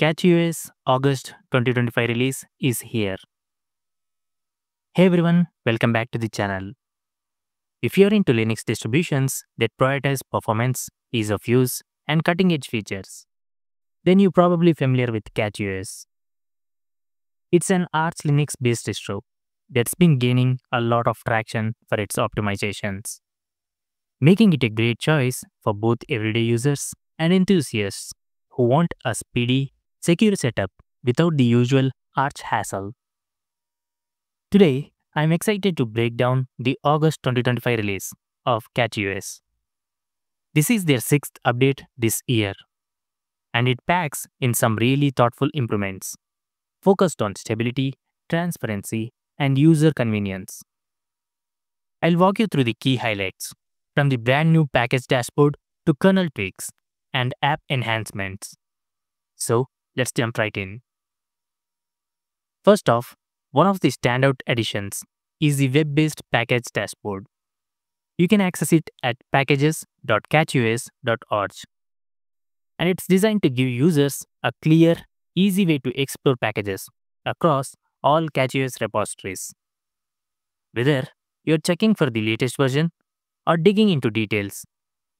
CatchUA's August 2025 release is here. Hey everyone, welcome back to the channel. If you are into Linux distributions that prioritize performance, ease of use, and cutting-edge features, then you're probably familiar with CatchUA's. It's an Arch Linux-based distro that's been gaining a lot of traction for its optimizations, making it a great choice for both everyday users and enthusiasts who want a speedy, secure setup without the usual Arch hassle. Today, I'm excited to break down the August 2025 release of CatchUA's. This is their 6th update this year, and it packs in some really thoughtful improvements, focused on stability, transparency, and user convenience. I'll walk you through the key highlights, from the brand new package dashboard to kernel tweaks and app enhancements. So, let's jump right in. First off, one of the standout additions is the web-based package dashboard. You can access it at packages.catchUA's.org. And it's designed to give users a clear, easy way to explore packages across all CatchUA's repositories. Whether you're checking for the latest version or digging into details,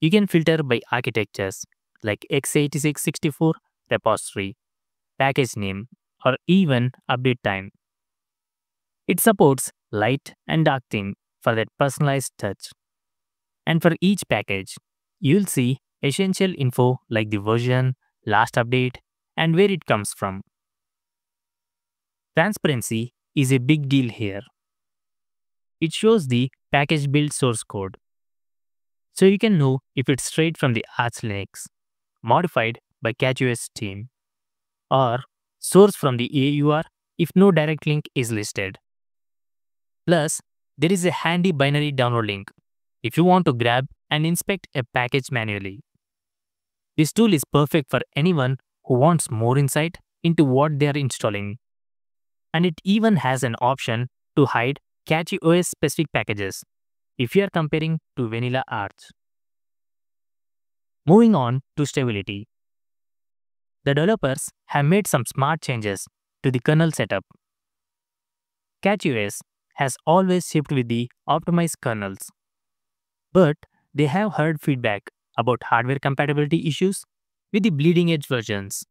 you can filter by architectures like x86-64 repository, package name, or even update time. It supports light and dark theme for that personalized touch. And for each package, you'll see essential info like the version, last update, and where it comes from. Transparency is a big deal here. It shows the package build source code, so you can know if it's straight from the Arch Linux, modified by CatchUA's team, or sourced from the AUR if no direct link is listed. Plus, there is a handy binary download link if you want to grab and inspect a package manually. This tool is perfect for anyone who wants more insight into what they are installing. And it even has an option to hide CatchUA's-specific packages if you are comparing to vanilla Arch. Moving on to stability. The developers have made some smart changes to the kernel setup. CatchUA's has always shipped with the optimized kernels, but they have heard feedback about hardware compatibility issues with the bleeding-edge versions.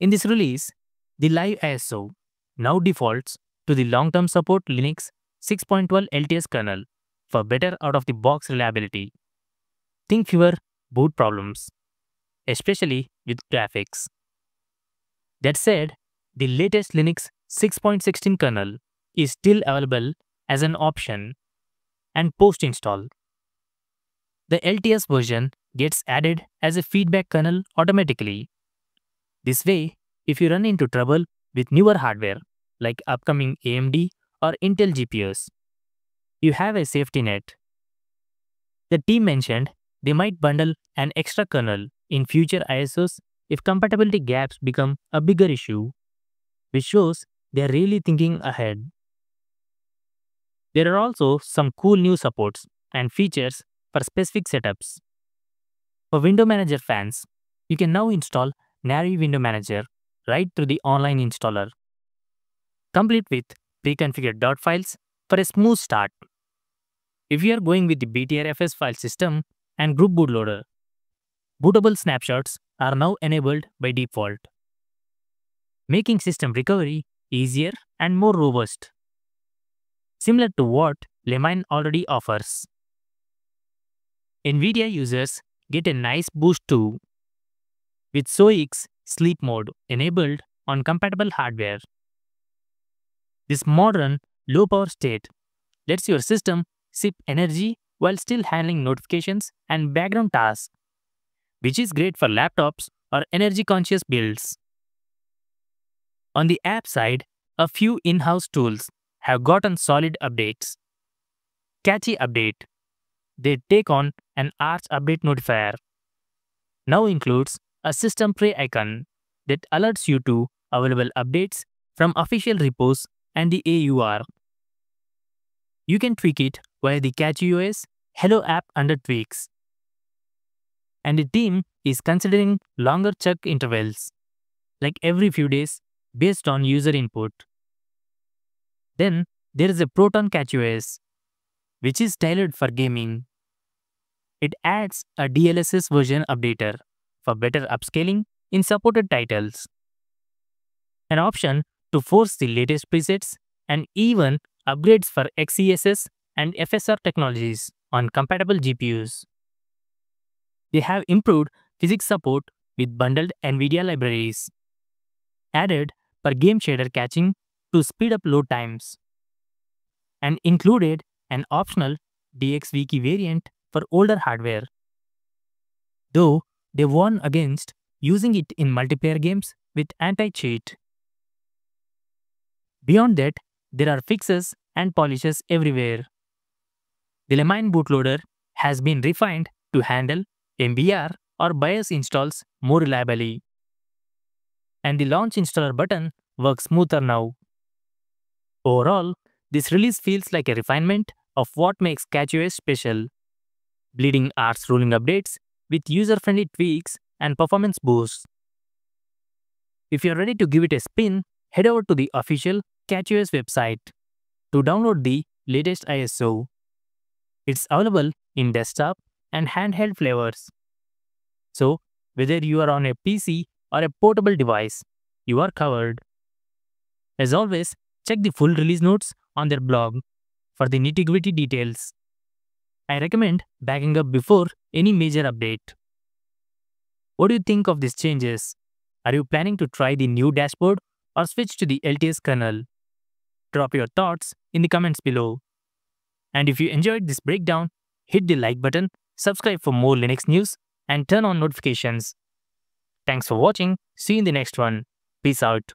In this release, the live ISO now defaults to the long-term support Linux 6.12 LTS kernel for better out-of-the-box reliability. Think fewer boot problems, especially with graphics. That said, the latest Linux 6.16 kernel is still available as an option and post-install. The LTS version gets added as a feedback kernel automatically. This way, if you run into trouble with newer hardware like upcoming AMD or Intel GPUs, you have a safety net. The team mentioned they might bundle an extra kernel in future ISOs if compatibility gaps become a bigger issue, which shows they're really thinking ahead. There are also some cool new supports and features for specific setups. For Window Manager fans, you can now install Nari Window Manager right through the online installer, complete with pre-configured .dot files for a smooth start. If you are going with the BTRFS file system and group bootloader, bootable snapshots are now enabled by default, making system recovery easier and more robust, similar to what Lemine already offers. NVIDIA users get a nice boost too, with SOIX sleep mode enabled on compatible hardware. This modern, low-power state lets your system sip energy while still handling notifications and background tasks, which is great for laptops or energy-conscious builds. On the app side, a few in-house tools have gotten solid updates. Catchy Update, they take on an Arch update notifier, now includes a system tray icon that alerts you to available updates from official repos and the AUR. You can tweak it via the CatchUA's Hello app under tweaks. And the team is considering longer chug intervals like every few days based on user input. Then there is a Proton Catch OS, which is tailored for gaming. It adds a DLSS version updater for better upscaling in supported titles, an option to force the latest presets, and even upgrades for XeSS and FSR technologies on compatible GPUs. They have improved physics support with bundled NVIDIA libraries, added per game shader caching to speed up load times, and included an optional DXWiki variant for older hardware, though they warn against using it in multiplayer games with anti-cheat. Beyond that, there are fixes and polishes everywhere. The Lemine bootloader has been refined to handle MBR or BIOS installs more reliably, and the Launch Installer button works smoother now. Overall, this release feels like a refinement of what makes CatchOS special: bleeding arts rolling updates with user-friendly tweaks and performance boosts. If you're ready to give it a spin, head over to the official CatchOS website to download the latest ISO. It's available in desktop and handheld flavors. So, whether you are on a PC or a portable device, you are covered. As always, check the full release notes on their blog for the nitty-gritty details. I recommend backing up before any major update. What do you think of these changes? Are you planning to try the new dashboard or switch to the LTS kernel? Drop your thoughts in the comments below. And if you enjoyed this breakdown, hit the like button, subscribe for more Linux news, and turn on notifications. Thanks for watching. See you in the next one. Peace out.